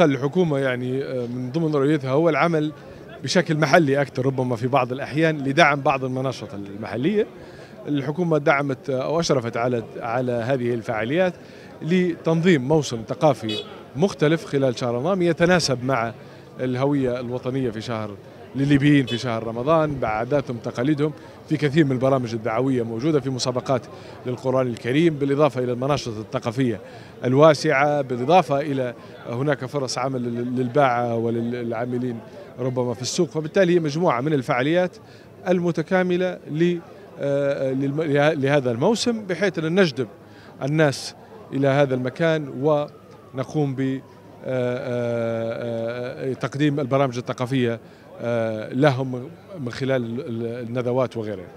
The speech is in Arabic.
الحكومة يعني من ضمن رؤيتها هو العمل بشكل محلي أكثر ربما في بعض الأحيان لدعم بعض المناشط المحلية. الحكومة دعمت أو أشرفت على هذه الفعاليات لتنظيم موسم ثقافي مختلف خلال شهر رمضان يتناسب مع الهوية الوطنية في شهر للليبيين في شهر رمضان بعاداتهم تقاليدهم. في كثير من البرامج الدعوية موجودة، في مسابقات للقرآن الكريم، بالإضافة إلى المناشط الثقافية الواسعة، بالإضافة إلى هناك فرص عمل للباعة وللعاملين ربما في السوق. فبالتالي هي مجموعة من الفعاليات المتكاملة لهذا الموسم بحيث أن نجذب الناس إلى هذا المكان ونقوم ب تقديم البرامج الثقافية لهم من خلال الندوات وغيرها.